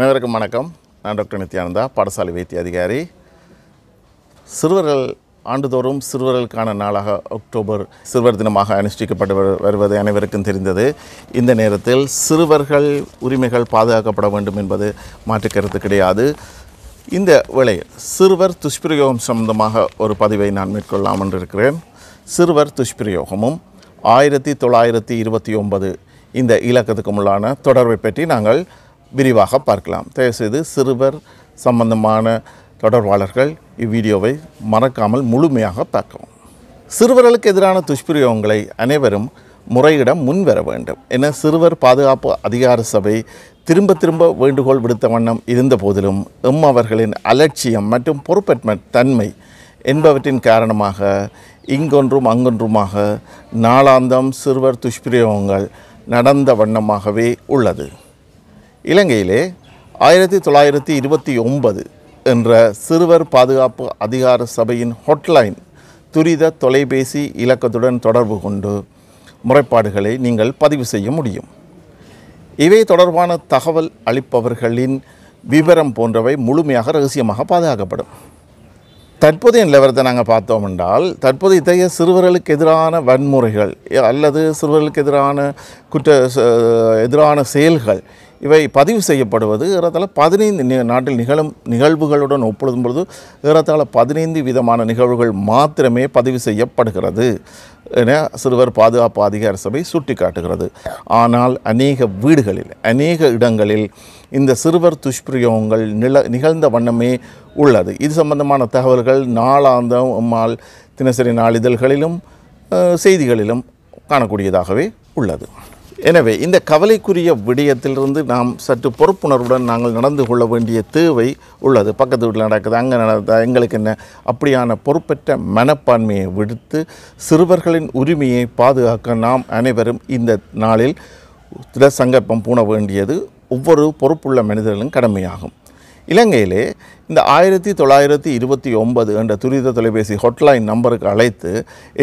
அனைவருக்கும் வணக்கம். நான் டாக்டர் நித்யானந்தா, பாடசாலை வைத்திய அதிகாரி. சிறுவர்கள் ஆண்டுதோறும் சிறுவர்களுக்கான நாளாக அக்டோபர் சிறுவர் தினமாக அனுஷ்டிக்கப்பட்டு வருவது அனைவருக்கும் தெரிந்தது. இந்த நேரத்தில் சிறுவர்கள் உரிமைகள் பாதுகாக்கப்பட வேண்டும் என்பது மாற்று கருத்து கிடையாது. இந்த வேளையில் சிறுவர் துஷ்பிரயோகம் சம்பந்தமாக ஒரு பதிவை நான் மேற்கொள்ளாமல் என்றிருக்கிறேன். சிறுவர் துஷ்பிரயோகமும் 1929 இந்த இலக்கத்துக்குமுள்ளான தொடர்பை பற்றி நாங்கள் விரிவாக பார்க்கலாம். தயவுசெய்து சிறுவர் சம்பந்தமான தொடர்பாளர்கள் இவ்வீடியோவை மறக்காமல் முழுமையாக பார்க்கவும். சிறுவர்களுக்கு எதிரான துஷ்பிரயோகங்களை அனைவரும் முறையிட முன்வர வேண்டும் என சிறுவர் பாதுகாப்பு அதிகார சபை திரும்ப திரும்ப வேண்டுகோள் விடுத்த வண்ணம் இருந்த போதிலும் எம்மவர்களின் அலட்சியம் மற்றும் பொறுப்பற்ற தன்மை என்பவற்றின் காரணமாக இங்கொன்றும் அங்கொன்றுமாக நாளாந்தம் சிறுவர் துஷ்பிரயோகங்கள் நடந்த வண்ணமாகவே உள்ளது. இலங்கையிலே 1929 என்ற சிறுவர் பாதுகாப்பு அதிகார சபையின் ஹாட்லைன் துரித தொலைபேசி இலக்கத்துடன் தொடர்பு கொண்டு முறைப்பாடுகளை நீங்கள் பதிவு செய்ய முடியும். இவை தொடர்பான தகவல் அளிப்பவர்களின் விவரம் போன்றவை முழுமையாக ரகசியமாக பாதுகாக்கப்படும். தற்போதைய நிலவரத்தை நாங்கள் பார்த்தோம் என்றால், தற்போது இத்தகைய சிறுவர்களுக்கு எதிரான வன்முறைகள் அல்லது சிறுவர்களுக்கு எதிரான எதிரான செயல்கள் இவை பதிவு செய்யப்படுவது ஏறத்தாழ 15 நாட்டில் நிகழும் நிகழ்வுகளுடன் ஒப்பிடும் பொழுது ஏறத்தாழ 15 விதமான நிகழ்வுகள் மாத்திரமே பதிவு செய்யப்படுகிறது என சிறுவர் பாதுகாப்பு அதிகார சபை சுட்டிக்காட்டுகிறது. ஆனால் அநேக வீடுகளில் அநேக இடங்களில் இந்த சிறுவர் துஷ்பிரயோகங்கள் நிகழ்ந்த வண்ணமே உள்ளது. இது சம்பந்தமான தகவல்கள் நாளாந்தம் அம்மாள் தினசரி நாளிதழ்களிலும் செய்திகளிலும் காணக்கூடியதாகவே உள்ளது. எனவே இந்த கவலைக்குரிய விடயத்திலிருந்து நாம் சற்று பொறுப்புணர்வுடன் நாங்கள் நடந்து கொள்ள வேண்டிய தேவை உள்ளது. பக்கத்து வீட்டில் நடக்குது, அங்கே நடக்குது, எங்களுக்கு என்ன? அப்படியான பொறுப்பற்ற மனப்பான்மையை விடுத்து சிறுவர்களின் உரிமையை பாதுகாக்க நாம் அனைவரும் இந்த நாளில் சங்கல்பம் பூண வேண்டியது ஒவ்வொரு பொறுப்புள்ள மனிதர்களும் கடமையாகும். இலங்கையிலே இந்த 1929 என்ற துரித தொலைபேசி ஹாட்லைன் நம்பருக்கு அழைத்து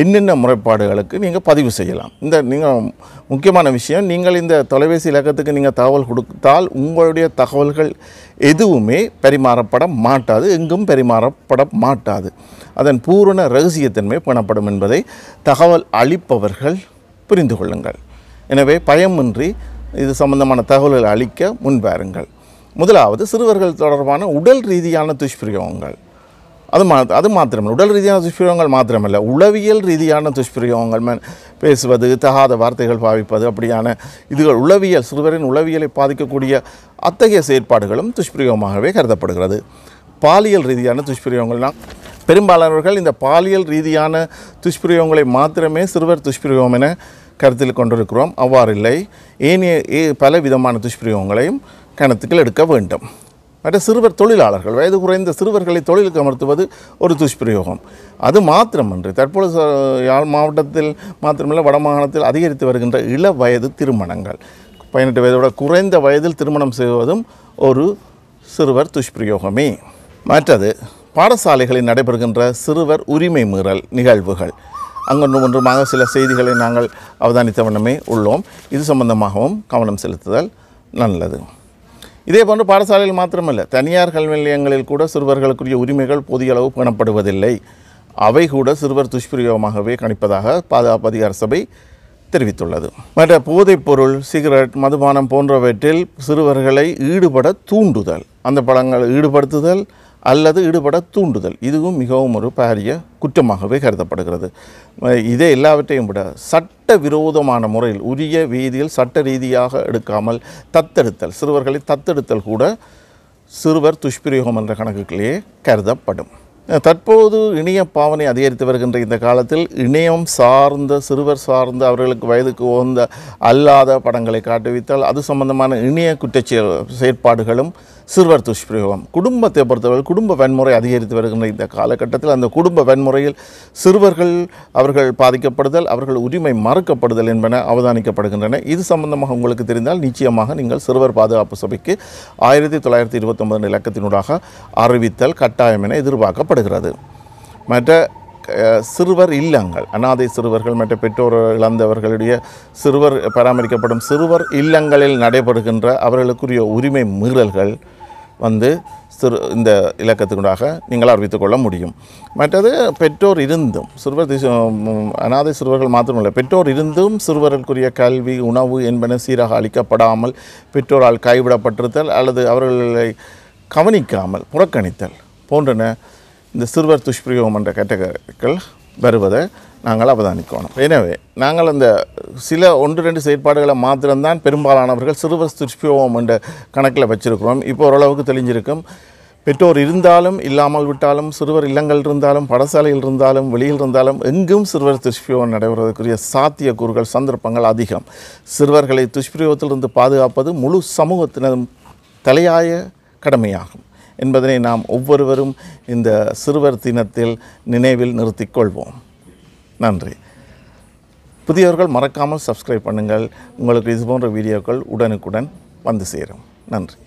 என்னென்ன முறைப்பாடுகளுக்கு நீங்கள் பதிவு செய்யலாம். இந்த நீங்கள் முக்கியமான விஷயம், நீங்கள் இந்த தொலைபேசி இலக்கத்துக்கு நீங்கள் தகவல் கொடுத்தால் உங்களுடைய தகவல்கள் எதுவுமே பரிமாறப்பட மாட்டாது, எங்கும் பரிமாறப்பட மாட்டாது. அதன் பூரண ரகசியத்தன்மை பண்ணப்படும் என்பதை தகவல் அளிப்பவர்கள் புரிந்து கொள்ளுங்கள். எனவே பயமின்றி இது சம்பந்தமான தகவல்களை அளிக்க முன்வாருங்கள். முதலாவது, சிறுவர்கள் தொடர்பான உடல் ரீதியான துஷ்பிரயோகங்கள். அது மாத்திரமல்ல, உடல் ரீதியான துஷ்பிரயோகங்கள் மாத்திரமல்ல, உளவியல் ரீதியான துஷ்பிரயோகங்கள், பேசுவது, தகாத வார்த்தைகள் பாவிப்பது, அப்படியான இதுகள் உளவியல் சிறுவரின் உளவியலை பாதிக்கக்கூடிய அத்தகைய செயற்பாடுகளும் துஷ்பிரயோகமாகவே கருதப்படுகிறது. பாலியல் ரீதியான துஷ்பிரயோகங்கள்லாம் பெரும்பாலானவர்கள் இந்த பாலியல் ரீதியான துஷ்பிரயோகங்களை மாத்திரமே சிறுவர் துஷ்பிரயோகம் என கருத்தில் கொண்டிருக்கிறோம். அவ்வாறில்லை, ஏனைய பல விதமான துஷ்பிரயோகங்களையும் கணத்துக்கள் எடுக்க வேண்டும். மற்ற சிறுவர் தொழிலாளர்கள், வயது குறைந்த சிறுவர்களை தொழிலுக்கு அமர்த்துவது ஒரு துஷ்பிரயோகம். அது மாத்திரமன்றி தற்போது யாழ் மாவட்டத்தில் மாத்திரமல்ல, வடமாகாணத்தில் அதிகரித்து வருகின்ற இள வயது திருமணங்கள், 18 வயதை விட குறைந்த வயதில் திருமணம் செய்வதும் ஒரு சிறுவர் துஷ்பிரயோகமே. மற்றது, பாடசாலைகளில் நடைபெறுகின்ற சிறுவர் உரிமை மீறல் நிகழ்வுகள். அங்கொன்று ஒன்றுமாக சில செய்திகளை நாங்கள் அவதானித்த வண்ணமே உள்ளோம். இது சம்பந்தமாகவும் கவனம் செலுத்துதல் நல்லது. இதே போன்று பாடசாலையில் மாத்திரமல்ல, தனியார் கல்வி நிலையங்களில் கூட சிறுவர்களுக்குரிய உரிமைகள் போதிய அளவு பேணப்படுவதில்லை. அவை கூட சிறுவர் துஷ்பிரயோகமாகவே கணிப்பதாக பாதுகாப்பு அதிகார சபை தெரிவித்துள்ளது. மற்ற போதைப்பொருள், சிகரெட், மதுபானம் போன்றவற்றில் சிறுவர்களை ஈடுபட தூண்டுதல், அந்த பழங்களை ஈடுபடுத்துதல் அல்லது ஈடுபட தூண்டுதல், இதுவும் மிகவும் ஒரு பாரிய குற்றமாகவே கருதப்படுகிறது. இதே எல்லாவற்றையும் விட சட்ட விரோதமான முறையில் உரிய வீதியில் சட்ட ரீதியாக எடுக்காமல் தத்தெடுத்தல், சிறுவர்களை தத்தெடுத்தல் கூட சிறுவர் துஷ்பிரயோகம் என்ற கணக்குகளிலேயே கருதப்படும். தற்போது இணைய பாவனை அதிகரித்து வருகின்ற இந்த காலத்தில் இணையம் சார்ந்த சிறுவர் சார்ந்த அவர்களுக்கு வயதுக்கு உகந்த அல்லாத படங்களை காட்டுவித்தால் அது சம்பந்தமான இணைய குற்றச்செயல் செயற்பாடுகளும் சிறுவர் துஷ்பிரயோகம். குடும்பத்தை பொறுத்தவரை குடும்ப வன்முறை அதிகரித்து வருகின்ற இந்த காலகட்டத்தில் அந்த குடும்ப வன்முறையில் சிறுவர்கள் அவர்கள் பாதிக்கப்படுதல், அவர்கள் உரிமை மறுக்கப்படுதல் என்பன அவதானிக்கப்படுகின்றன. இது சம்பந்தமாக உங்களுக்கு தெரிந்தால் நிச்சயமாக நீங்கள் சிறுவர் பாதுகாப்பு சபைக்கு 1929 இலக்கத்தினூடாக அறிவித்தல் கட்டாயம் என எதிர்பார்க்கப்படுகிறது. மற்ற சிறுவர் இல்லங்கள் அனாதை சிறுவர்கள் மற்றும் பெற்றோர் இழந்தவர்களுடைய சிறுவர் பராமரிக்கப்படும் சிறுவர் இல்லங்களில் நடைபெறுகின்ற அவர்களுக்குரிய உரிமை மீறல்கள் வந்து இந்த இலக்கத்துக்குடாக நீங்கள் அறிவித்துக் கொள்ள முடியும். மற்றது பெற்றோர் இருந்தும் சிறுவர் அனாதை சிறுவர்கள் மாத்திரமல்ல பெற்றோர் இருந்தும் சிறுவர்களுக்குரிய கல்வி உணவு என்பன சீராக அளிக்கப்படாமல் பெற்றோரால் கைவிடப்பட்டிருத்தல் அல்லது அவர்களை கவனிக்காமல் புறக்கணித்தல் போன்றன இந்த சிறுவர் துஷ்பிரயோகம் என்ற கேட்டகரிகள் வருவதை நாங்கள் அவதானிக்கணும். எனவே நாங்கள் அந்த சில ஒன்று ரெண்டு செயற்பாடுகளை மாத்திரம்தான் பெரும்பாலானவர்கள் சிறுவர் துஷ்பிரயோகம் என்ற கணக்கில் வச்சுருக்கிறோம். இப்போ ஓரளவுக்கு தெளிஞ்சிருக்கும். பெற்றோர் இருந்தாலும் இல்லாமல் விட்டாலும் சிறுவர் இல்லங்கள் இருந்தாலும் படசாலையில் இருந்தாலும் வெளியில் இருந்தாலும் எங்கும் சிறுவர் துஷ்பிரயோகம் நடைபெறுவதற்குரிய சாத்தியக்கூறுகள் சந்தர்ப்பங்கள் அதிகம். சிறுவர்களை துஷ்பிரயோகத்திலிருந்து பாதுகாப்பது முழு சமூகத்தினதும் தலையாய கடமையாகும் என்பதனை நாம் ஒவ்வொருவரும் இந்த சிறுவர் தினத்தில் நினைவில் நிறுத்திக் கொள்வோம். நன்றி. புதியவர்கள் மறக்காமல் சப்ஸ்கிரைப் பண்ணுங்கள். உங்களுக்கு இது போன்ற வீடியோக்கள் உடனுக்குடன் வந்து சேரும். நன்றி.